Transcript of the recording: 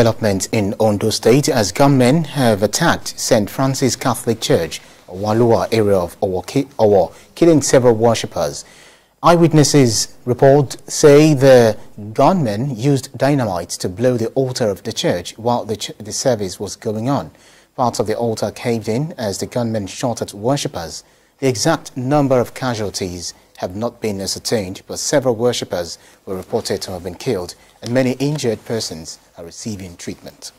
Developments in Ondo State as gunmen have attacked Saint Francis Catholic Church, Walua area of Owo, killing several worshippers. Eyewitnesses report say the gunmen used dynamite to blow the altar of the church while the service was going on. Parts of the altar caved in as the gunmen shot at worshippers. The exact number of casualties have not been ascertained, but several worshippers were reported to have been killed, and many injured persons are receiving treatment.